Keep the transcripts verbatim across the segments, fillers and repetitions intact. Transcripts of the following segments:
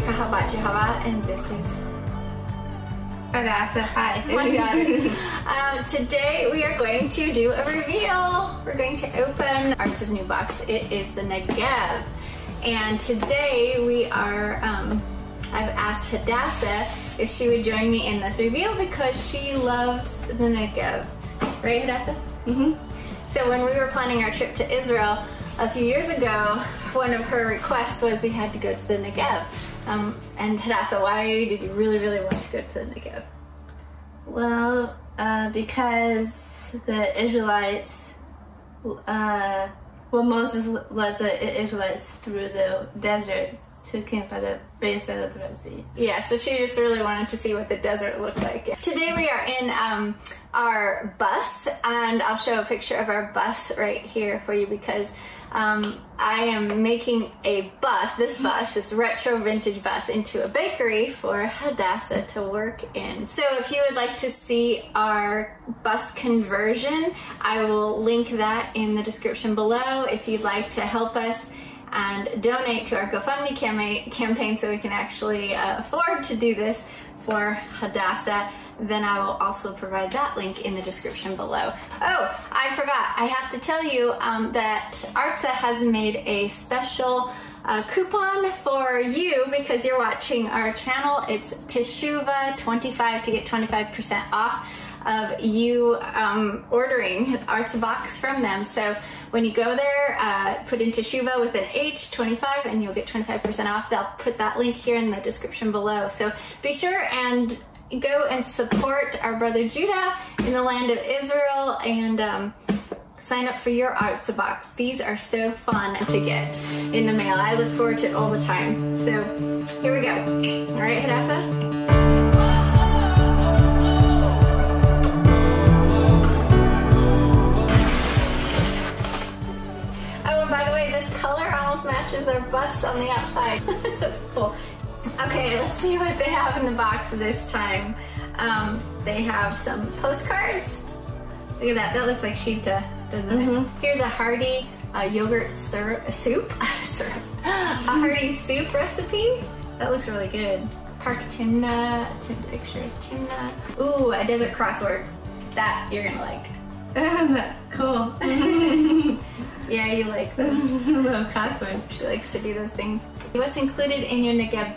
TESHUVAH twenty-five and this is Hadassah. Hi. Oh my God. um, today we are going to do a reveal. We're going to open Artza's new box. It is the Negev. And today we are, um, I've asked Hadassah if she would join me in this reveal because she loves the Negev. Right, Hadassah? Mm-hmm. So when we were planning our trip to Israel a few years ago, one of her requests was we had to go to the Negev. Um, and Hadassah, why did you really, really want to go to the Negev? Well, uh, because the Israelites, uh, well, Moses led the Israelites through the desert to camp by the basin of the Red Sea. Yeah, so she just really wanted to see what the desert looked like. Today we are in um, our bus, and I'll show a picture of our bus right here for you because Um, I am making a bus, this bus, this retro vintage bus, into a bakery for Hadassah to work in. So if you would like to see our bus conversion, I will link that in the description below if you'd like to help us and donate to our GoFundMe cam campaign so we can actually uh, afford to do this for Hadassah. Then I will also provide that link in the description below. Oh, I forgot. I have to tell you um, that Artza has made a special uh, coupon for you because you're watching our channel. It's TESHUVAH twenty-five to get twenty-five percent off of you um, ordering Artza box from them. So when you go there, uh, put in TESHUVAH with an H twenty-five and you'll get twenty-five percent off. They'll put that link here in the description below. So be sure and go and support our brother Judah in the land of Israel and um, sign up for your Artza box. These are so fun to get in the mail. I look forward to it all the time. So here we go. All right, Hadassah? Oh, and by the way, this color almost matches our bus on the outside. That's cool. Okay, let's see what they have in the box this time. Um, they have some postcards. Look at that, that looks like Shivta, doesn't mm-hmm. it? Here's a hearty uh, yogurt syrup, soup, syrup. a hearty soup recipe. That looks really good. Park Timna, picture of Timna. Ooh, a desert crossword. That you're gonna like. Cool. Yeah, you like those little crosswords. She likes to do those things. What's included in your Negev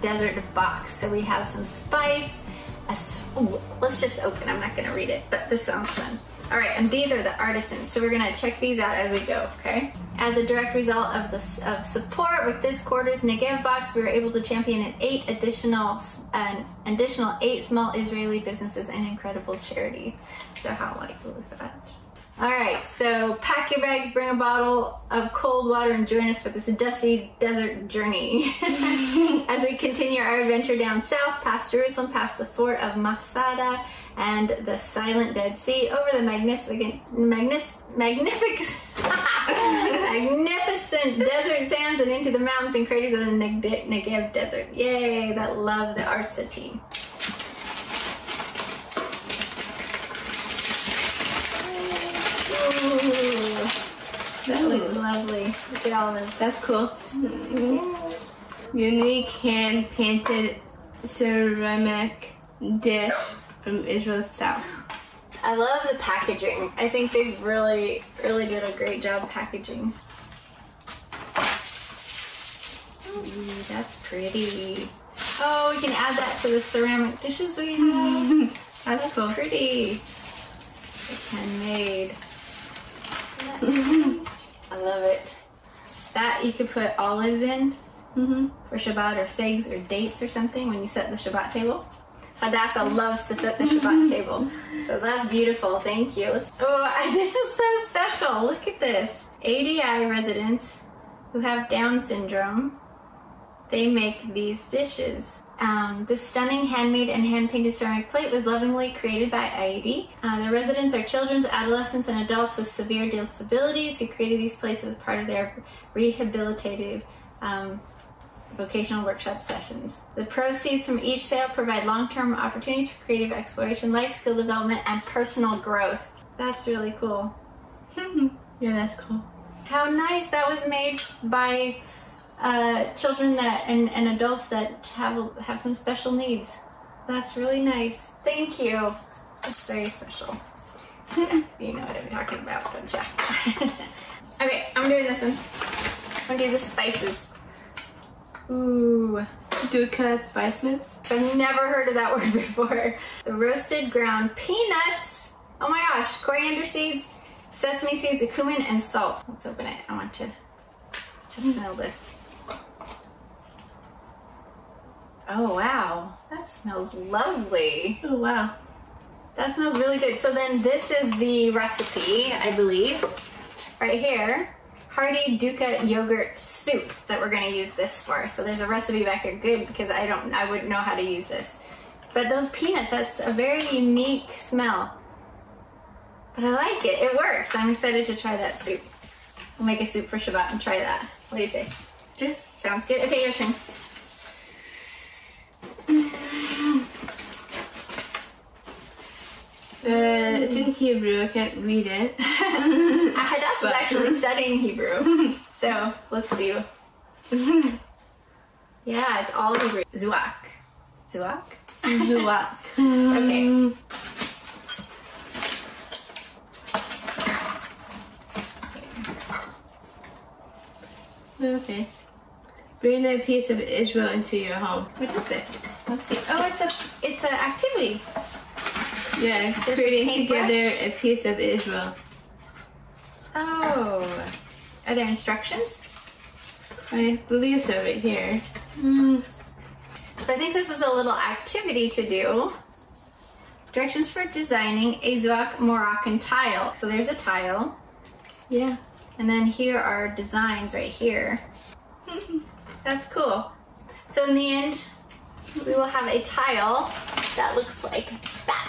Desert box? So we have some spice. A, ooh, let's just open. I'm not going to read it, but this sounds fun. All right, and these are the artisans. So we're going to check these out as we go, okay? As a direct result of this of support with this quarter's Negev box, we were able to champion an eight additional an additional eight small Israeli businesses and incredible charities. So how delightful is that? All right, so pack your bags, bring a bottle of cold water, and join us for this dusty desert journey as we continue our adventure down south, past Jerusalem, past the fort of Masada and the silent Dead Sea, over the magnificent, magnificent, magnificent desert sands, and into the mountains and craters of the Negev Desert. Yay! That love the Artza team. Ooh, that Ooh. looks lovely. Look at all of them. That's cool. Mm-hmm. Unique hand-painted ceramic dish from Israel's south. I love the packaging. I think they really, really did a great job packaging. Ooh, that's pretty. Oh, we can add that to the ceramic dishes we have. that's, that's cool. pretty. It's handmade. I love it. That you could put olives in mm-hmm. for Shabbat, or figs or dates or something when you set the Shabbat table. Hadassah loves to set the Shabbat table. So that's beautiful. Thank you. Oh, this is so special. Look at this. A D I residents who have Down syndrome, they make these dishes. Um, this stunning handmade and hand-painted ceramic plate was lovingly created by I E D. Uh, the residents are children, adolescents, and adults with severe disabilities who created these plates as part of their rehabilitative um, vocational workshop sessions. The proceeds from each sale provide long-term opportunities for creative exploration, life skill development, and personal growth. That's really cool. Yeah, that's cool. How nice. That was made by uh, children that and, and adults that have have some special needs. That's really nice. Thank you. That's very special. You know what I'm talking about, don't you? Okay, I'm doing this one. I'm gonna do the spices. Ooh, dukkah spice mix. I've never heard of that word before. The roasted ground peanuts. Oh my gosh, coriander seeds, sesame seeds, cumin, and salt. Let's open it. I want to, to smell this. Oh wow, that smells lovely. Oh wow. That smells really good. So then this is the recipe, I believe, right here. Hearty dukkah yogurt soup that we're gonna use this for. So there's a recipe back here, good, because I don't, I wouldn't know how to use this. But those peanuts, that's a very unique smell. But I like it, it works. I'm excited to try that soup. We'll make a soup for Shabbat and try that. What do you say? Sure. Sounds good? Okay, your turn. Uh, it's in Hebrew, I can't read it. Hadassah is actually studying Hebrew. So, let's see. Yeah, it's all Hebrew. Zuak. Zuak? Zuak. Okay. Okay. Bring a piece of Israel into your home. What is it? Let's see. Oh, it's a, it's an activity. Yeah, creating together brush. A piece of Israel. Oh, are there instructions? I believe so, right here. Mm. So I think this is a little activity to do. Directions for designing a Zuak Moroccan tile. So there's a tile. Yeah. And then here are designs right here. That's cool. So in the end, we will have a tile that looks like that.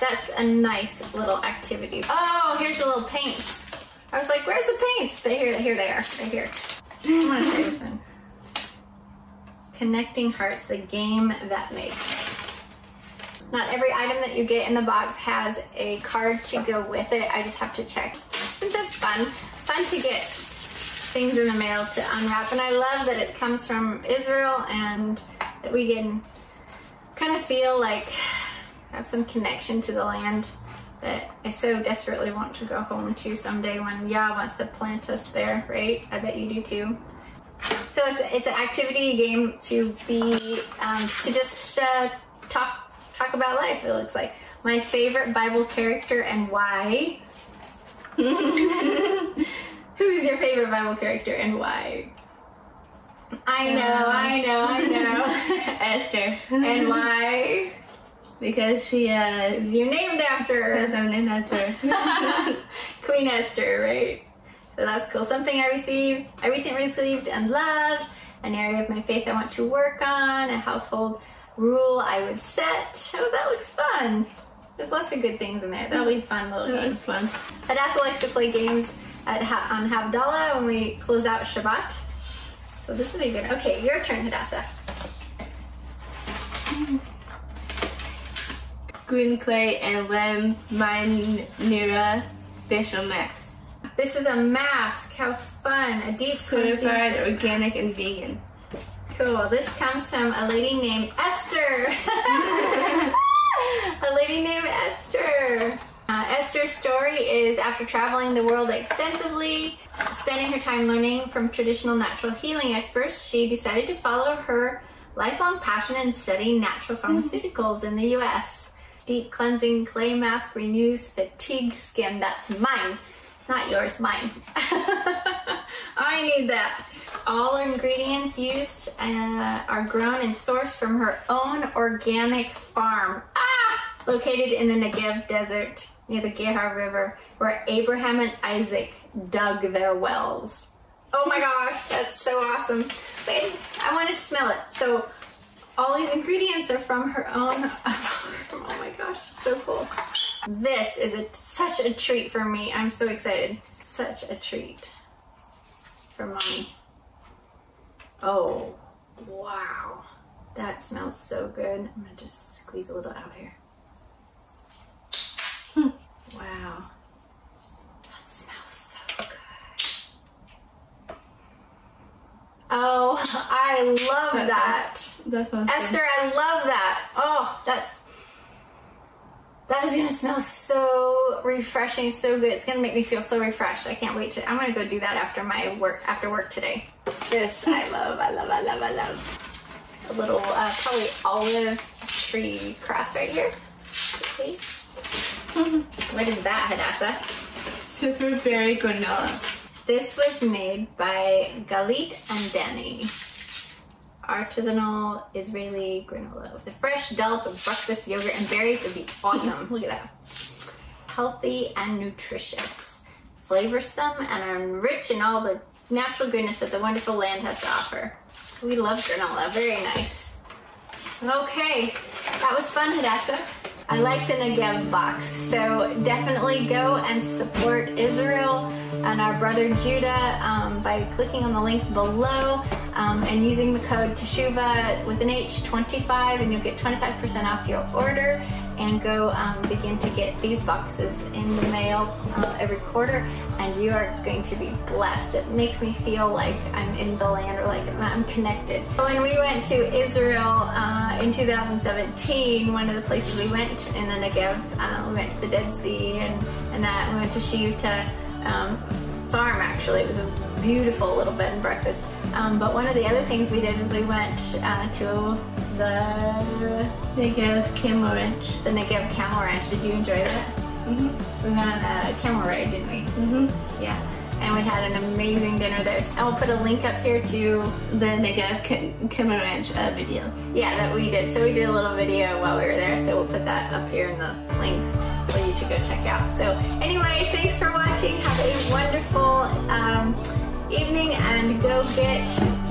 That's a nice little activity. Oh, here's the little paints. I was like, where's the paints? But here, here they are, right here. I want to try this one. Connecting Hearts, the game that makes. Not every item that you get in the box has a card to go with it. I just have to check. I think that's fun. Fun to get things in the mail to unwrap. And I love that it comes from Israel and that we can kind of feel like I have some connection to the land that I so desperately want to go home to someday when Yah wants to plant us there, right? I bet you do too. So it's, it's an activity game to be, um, to just uh, talk, talk about life, it looks like. My favorite Bible character and why. Who's your favorite Bible character and why? I know, um, I know, I know. Esther. And why? Because she uh, is you're named after her. Because I'm named after her. Queen Esther, right? So that's cool. Something I received, I recently received and loved, an area of my faith I want to work on, a household rule I would set. Oh, that looks fun. There's lots of good things in there. That'll be fun little that games. That's fun. Hadassah likes to play games at ha on Havdalah when we close out Shabbat. So this will be good. Okay, your turn, Hadassah. Green clay and lamb marinara facial mask. This is a mask. How fun! A deep certified organic and vegan. Cool. This comes from a lady named Esther. A lady named Esther. Uh, Esther's story is after traveling the world extensively, spending her time learning from traditional natural healing experts, she decided to follow her lifelong passion and study natural pharmaceuticals mm-hmm. in the U S Deep cleansing clay mask renews fatigue skin. That's mine, not yours, mine. I need that. All ingredients used uh, are grown and sourced from her own organic farm. Ah! Located in the Negev Desert, near the Gehar River, where Abraham and Isaac dug their wells. Oh my gosh, that's so awesome. Wait, I wanted to smell it. So all these ingredients are from her own, oh my gosh, so cool. This is a, such a treat for me. I'm so excited. Such a treat for mommy. Oh, wow. That smells so good. I'm gonna just squeeze a little out here. Wow. That smells so good. I love that. that. That's, that's Esther, good. I love that. Oh, that's that is gonna smell so refreshing, so good. It's gonna make me feel so refreshed. I can't wait to. I'm gonna go do that after my work after work today. This I love, I love, I love, I love. A little uh, probably olive tree crust right here. Okay. What is that, Hadassah? Super berry granola. This was made by Galit and Danny. Artisanal Israeli granola with a fresh dollop of breakfast yogurt and berries. It'd be awesome. Look at that. Healthy and nutritious, flavorsome, and are rich in all the natural goodness that the wonderful land has to offer. We love granola. Very nice. Okay, that was fun, Hadassah. I like the Negev box, so definitely go and support Israel and our brother Judah um, by clicking on the link below um, and using the code TESHUVAH with an H twenty-five, and you'll get twenty-five percent off your order. And go um, begin to get these boxes in the mail uh, every quarter, and you are going to be blessed. It makes me feel like I'm in the land, or like I'm connected. When we went to Israel uh, in two thousand seventeen, one of the places we went in the Negev, uh, we went to the Dead Sea, and, and that we went to Shivta um, farm. Actually, it was a beautiful little bed and breakfast. Um, but one of the other things we did was we went uh, to the Negev Camel Ranch. The Negev Camel Ranch. Did you enjoy that? Mm-hmm. We went on a camel ride, didn't we? Mm-hmm. Yeah. And we had an amazing dinner there. And we'll put a link up here to the Negev Camel Ranch uh, video. Yeah, that we did. So we did a little video while we were there. So we'll put that up here in the links for you to go check out. So anyway, thanks for watching. Have a wonderful um, evening, and go get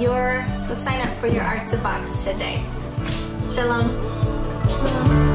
your, go sign up for your Artza box today. Shalom. Shalom.